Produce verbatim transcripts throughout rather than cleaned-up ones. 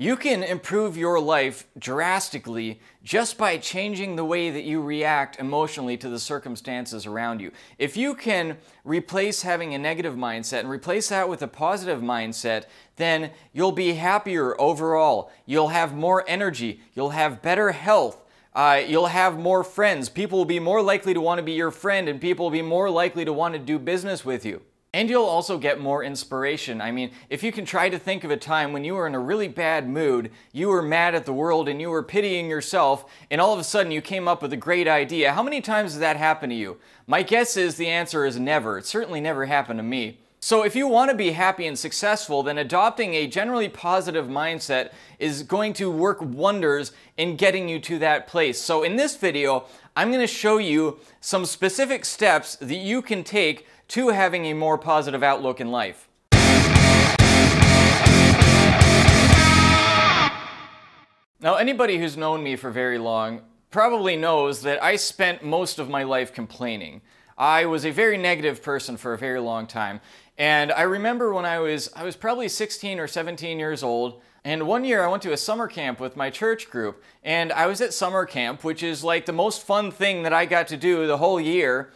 You can improve your life drastically just by changing the way that you react emotionally to the circumstances around you. If you can replace having a negative mindset and replace that with a positive mindset, then you'll be happier overall. You'll have more energy. You'll have better health. Uh, you'll have more friends. People will be more likely to want to be your friend, and people will be more likely to want to do business with you. And you'll also get more inspiration. I mean, if you can try to think of a time when you were in a really bad mood, you were mad at the world and you were pitying yourself, and all of a sudden you came up with a great idea. How many times has that happened to you? My guess is the answer is never. It certainly never happened to me. So if you want to be happy and successful, then adopting a generally positive mindset is going to work wonders in getting you to that place. So in this video, I'm going to show you some specific steps that you can take to having a more positive outlook in life. Now, anybody who's known me for very long probably knows that I spent most of my life complaining. I was a very negative person for a very long time. And I remember when I was, I was probably sixteen or seventeen years old, and one year I went to a summer camp with my church group, and I was at summer camp, which is like the most fun thing that I got to do the whole year.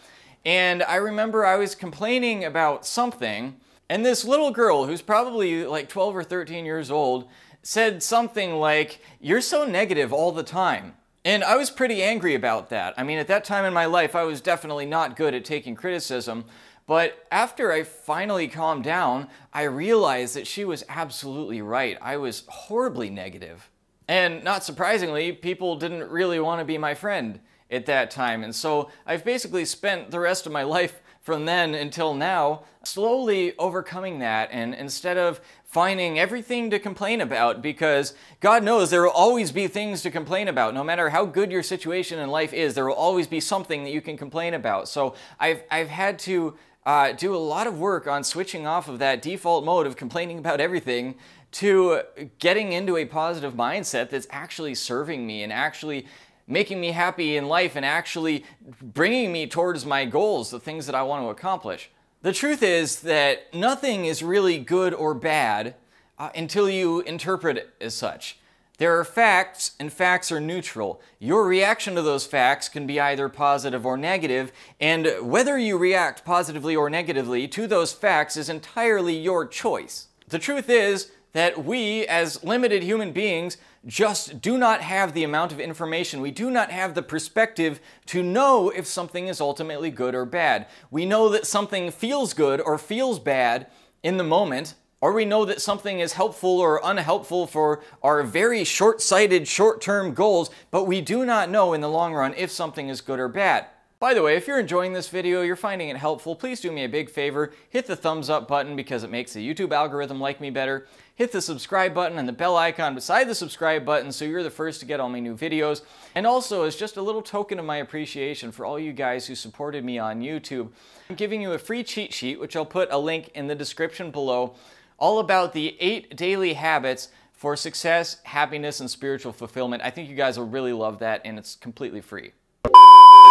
And I remember I was complaining about something, and this little girl who's probably like twelve or thirteen years old said something like, "You're so negative all the time." And I was pretty angry about that. I mean, at that time in my life, I was definitely not good at taking criticism. But after I finally calmed down, I realized that she was absolutely right. I was horribly negative. And not surprisingly, people didn't really want to be my friend at that time. And so I've basically spent the rest of my life from then until now slowly overcoming that, and instead of finding everything to complain about, because God knows there will always be things to complain about. No matter how good your situation in life is, there will always be something that you can complain about. So I've, I've had to uh, do a lot of work on switching off of that default mode of complaining about everything to getting into a positive mindset that's actually serving me and actually making me happy in life and actually bringing me towards my goals, the things that I want to accomplish. The truth is that nothing is really good or bad uh, until you interpret it as such. There are facts, and facts are neutral. Your reaction to those facts can be either positive or negative, and whether you react positively or negatively to those facts is entirely your choice. The truth is that we, as limited human beings, just do not have the amount of information. We do not have the perspective to know if something is ultimately good or bad. We know that something feels good or feels bad in the moment, or we know that something is helpful or unhelpful for our very short-sighted, short-term goals, but we do not know in the long run if something is good or bad. By the way, if you're enjoying this video, you're finding it helpful, please do me a big favor, hit the thumbs up button because it makes the YouTube algorithm like me better. Hit the subscribe button and the bell icon beside the subscribe button so you're the first to get all my new videos. And also, as just a little token of my appreciation for all you guys who supported me on YouTube, I'm giving you a free cheat sheet, which I'll put a link in the description below, all about the eight daily habits for success, happiness, and spiritual fulfillment. I think you guys will really love that, and it's completely free.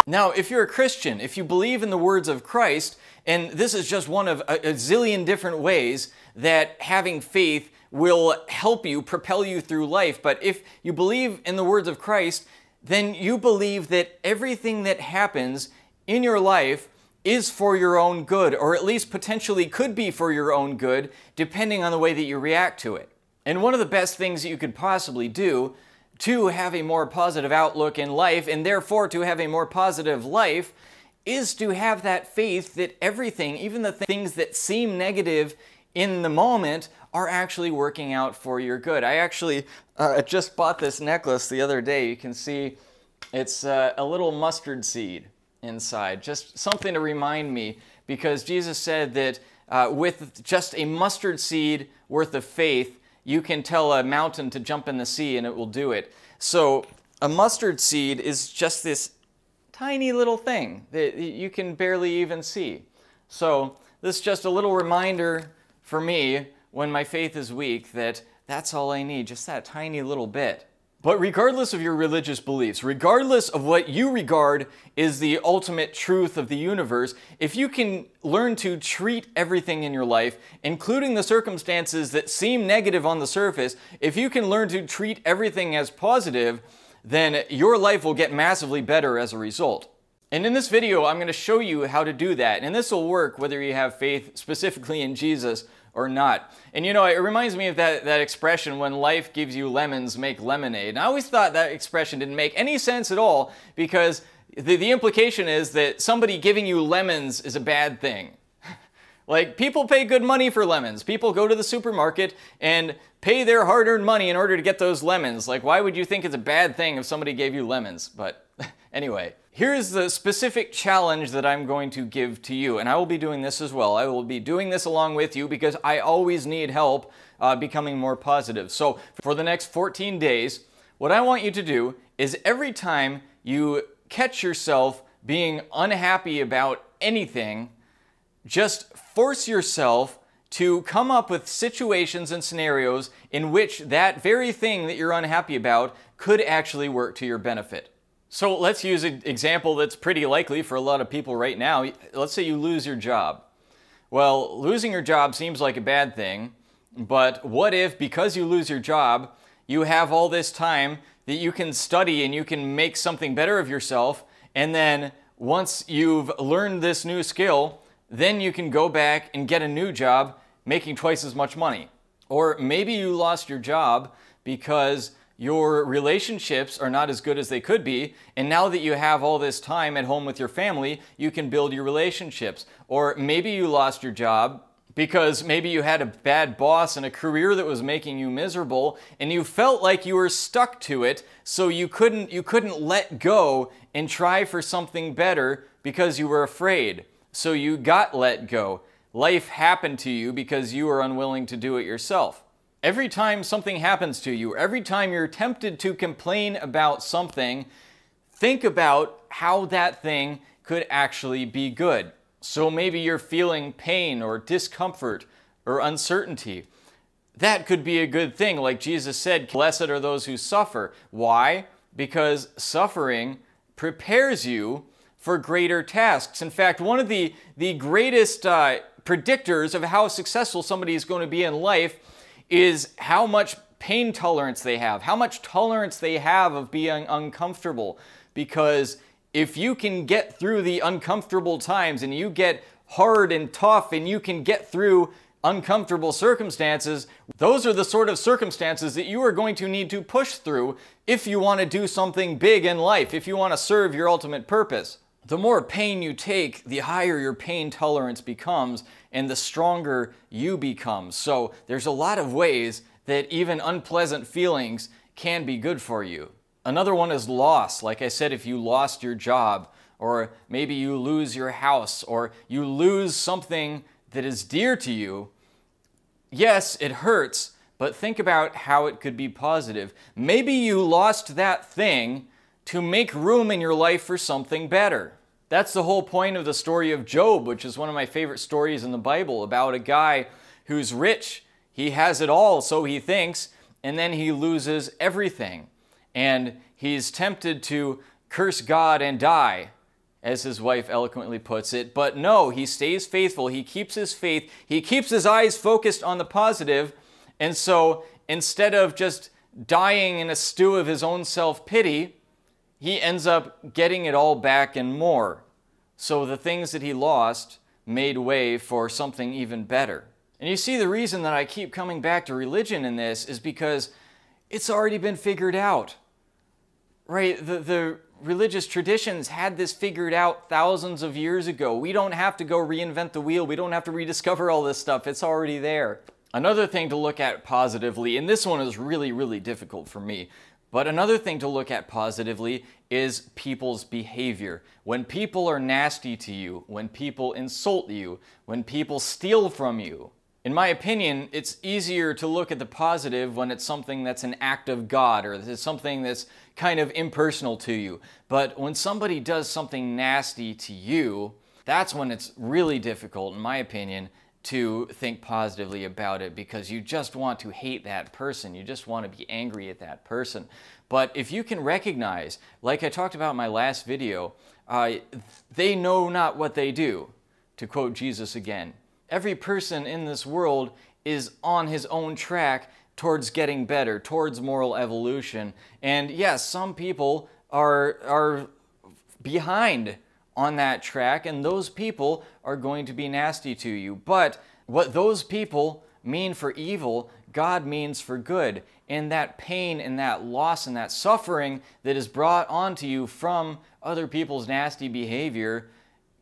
Now, if you're a Christian, if you believe in the words of Christ, and this is just one of a, a zillion different ways that having faith will help you, propel you through life, but if you believe in the words of Christ, then you believe that everything that happens in your life is for your own good, or at least potentially could be for your own good, depending on the way that you react to it. And one of the best things that you could possibly do to have a more positive outlook in life, and therefore to have a more positive life, is to have that faith that everything, even the th- things that seem negative in the moment, are actually working out for your good. I actually uh, just bought this necklace the other day. You can see it's uh, a little mustard seed inside, just something to remind me, because Jesus said that uh, with just a mustard seed worth of faith, you can tell a mountain to jump in the sea and it will do it. So a mustard seed is just this tiny little thing that you can barely even see. So this is just a little reminder for me when my faith is weak that that's all I need, just that tiny little bit. But regardless of your religious beliefs, regardless of what you regard is the ultimate truth of the universe, if you can learn to treat everything in your life, including the circumstances that seem negative on the surface, if you can learn to treat everything as positive, then your life will get massively better as a result. And in this video, I'm going to show you how to do that. And this will work whether you have faith specifically in Jesus or not. And you know, it reminds me of that, that expression, when life gives you lemons, make lemonade. And I always thought that expression didn't make any sense at all, because the, the implication is that somebody giving you lemons is a bad thing. Like, people pay good money for lemons. People go to the supermarket and pay their hard-earned money in order to get those lemons. Like, why would you think it's a bad thing if somebody gave you lemons? But anyway, here's the specific challenge that I'm going to give to you, and I will be doing this as well. I will be doing this along with you because I always need help uh, becoming more positive. So for the next fourteen days, what I want you to do is, every time you catch yourself being unhappy about anything, just force yourself to come up with situations and scenarios in which that very thing that you're unhappy about could actually work to your benefit. So let's use an example that's pretty likely for a lot of people right now. Let's say you lose your job. Well, losing your job seems like a bad thing, but what if, because you lose your job, you have all this time that you can study and you can make something better of yourself, and then once you've learned this new skill, then you can go back and get a new job making twice as much money. Or maybe you lost your job because your relationships are not as good as they could be, and now that you have all this time at home with your family, you can build your relationships. Or maybe you lost your job because maybe you had a bad boss and a career that was making you miserable, and you felt like you were stuck to it, so you couldn't, you couldn't let go and try for something better because you were afraid. So you got let go. Life happened to you because you were unwilling to do it yourself. Every time something happens to you, every time you're tempted to complain about something, think about how that thing could actually be good. So maybe you're feeling pain or discomfort or uncertainty. That could be a good thing. Like Jesus said, "Blessed are those who suffer." Why? Because suffering prepares you for greater tasks. In fact, one of the, the greatest uh, predictors of how successful somebody is going to be in life is how much pain tolerance they have, how much tolerance they have of being uncomfortable. Because if you can get through the uncomfortable times, and you get hard and tough, and you can get through uncomfortable circumstances, those are the sort of circumstances that you are going to need to push through if you want to do something big in life, if you want to serve your ultimate purpose. The more pain you take, the higher your pain tolerance becomes, and the stronger you become. So there's a lot of ways that even unpleasant feelings can be good for you. Another one is loss. Like I said, if you lost your job, or maybe you lose your house, or you lose something that is dear to you, yes, it hurts, but think about how it could be positive. Maybe you lost that thing to make room in your life for something better. That's the whole point of the story of Job, which is one of my favorite stories in the Bible, about a guy who's rich. He has it all, so he thinks, and then he loses everything. And he's tempted to curse God and die, as his wife eloquently puts it. But no, he stays faithful. He keeps his faith. He keeps his eyes focused on the positive. And so instead of just dying in a stew of his own self-pity, he ends up getting it all back and more. So the things that he lost made way for something even better. And you see, the reason that I keep coming back to religion in this is because it's already been figured out, right? The, the religious traditions had this figured out thousands of years ago. We don't have to go reinvent the wheel. We don't have to rediscover all this stuff. It's already there. Another thing to look at positively, and this one is really, really difficult for me, but another thing to look at positively is people's behavior. When people are nasty to you, when people insult you, when people steal from you, in my opinion, it's easier to look at the positive when it's something that's an act of God, or it's something that's kind of impersonal to you. But when somebody does something nasty to you, that's when it's really difficult, in my opinion, to think positively about it, because you just want to hate that person. You just want to be angry at that person. But if you can recognize, like I talked about in my last video, uh, they know not what they do, to quote Jesus again. Every person in this world is on his own track towards getting better, towards moral evolution. And yes, some people are, are behind on that track, and those people are going to be nasty to you. But what those people mean for evil, God means for good. And that pain and that loss and that suffering that is brought onto you from other people's nasty behavior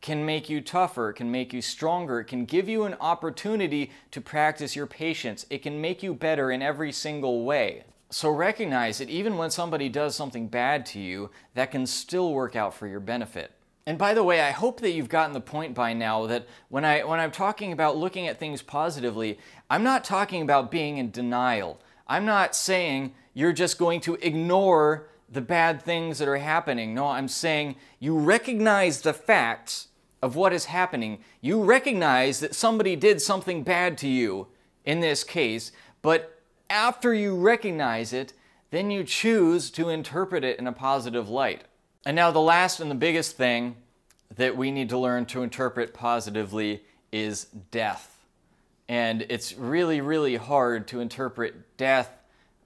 can make you tougher, can make you stronger, it can give you an opportunity to practice your patience. It can make you better in every single way. So recognize that even when somebody does something bad to you, that can still work out for your benefit. And by the way, I hope that you've gotten the point by now that when, I, when I'm talking about looking at things positively, I'm not talking about being in denial. I'm not saying you're just going to ignore the bad things that are happening. No, I'm saying you recognize the facts of what is happening. You recognize that somebody did something bad to you in this case, but after you recognize it, then you choose to interpret it in a positive light. And now the last and the biggest thing that we need to learn to interpret positively is death. And it's really, really hard to interpret death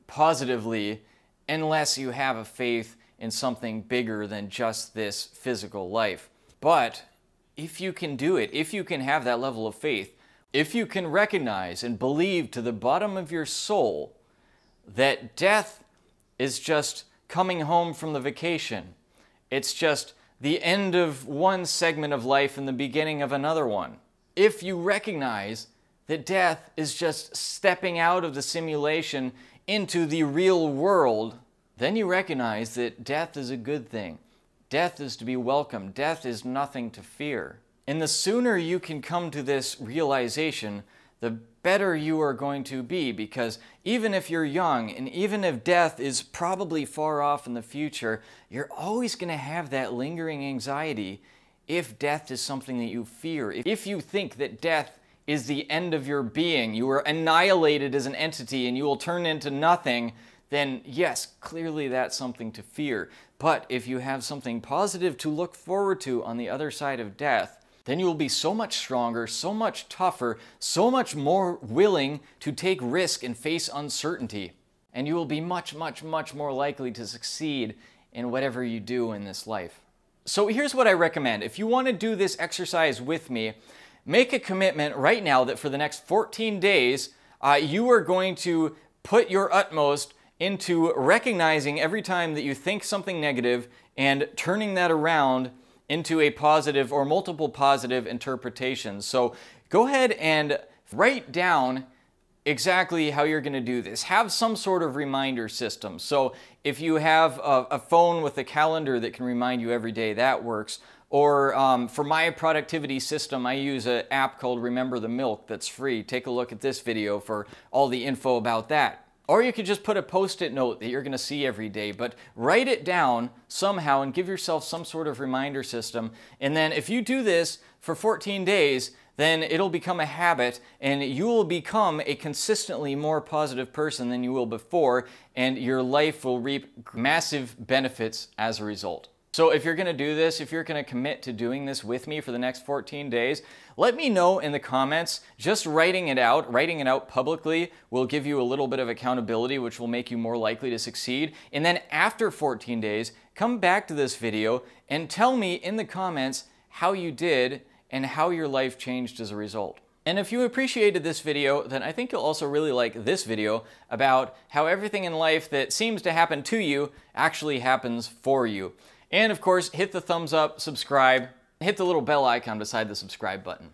positively unless you have a faith in something bigger than just this physical life. But if you can do it, if you can have that level of faith, if you can recognize and believe to the bottom of your soul that death is just coming home from the vacation, it's just the end of one segment of life and the beginning of another one. If you recognize that death is just stepping out of the simulation into the real world, then you recognize that death is a good thing. Death is to be welcomed. Death is nothing to fear. And the sooner you can come to this realization, the better you are going to be, because even if you're young and even if death is probably far off in the future, you're always going to have that lingering anxiety if death is something that you fear. If you think that death is the end of your being, you are annihilated as an entity and you will turn into nothing, then yes, clearly that's something to fear. But if you have something positive to look forward to on the other side of death, then you'll be so much stronger, so much tougher, so much more willing to take risk and face uncertainty. And you will be much, much, much more likely to succeed in whatever you do in this life. So here's what I recommend. If you want to do this exercise with me, make a commitment right now that for the next fourteen days, uh, you are going to put your utmost into recognizing every time that you think something negative and turning that around into a positive or multiple positive interpretations. So go ahead and write down exactly how you're going to do this. Have some sort of reminder system. So if you have a, a phone with a calendar that can remind you every day, that works. Or um, for my productivity system, I use an app called Remember the Milk that's free. Take a look at this video for all the info about that. Or you could just put a post-it note that you're going to see every day, but write it down somehow and give yourself some sort of reminder system. And then if you do this for fourteen days, then it'll become a habit and you will become a consistently more positive person than you will before, and your life will reap massive benefits as a result. So if you're going to do this, if you're going to commit to doing this with me for the next fourteen days, let me know in the comments. Just writing it out, writing it out publicly will give you a little bit of accountability, which will make you more likely to succeed. And then after fourteen days, come back to this video and tell me in the comments how you did and how your life changed as a result. And if you appreciated this video, then I think you'll also really like this video about how everything in life that seems to happen to you actually happens for you. And of course, hit the thumbs up, subscribe, hit the little bell icon beside the subscribe button.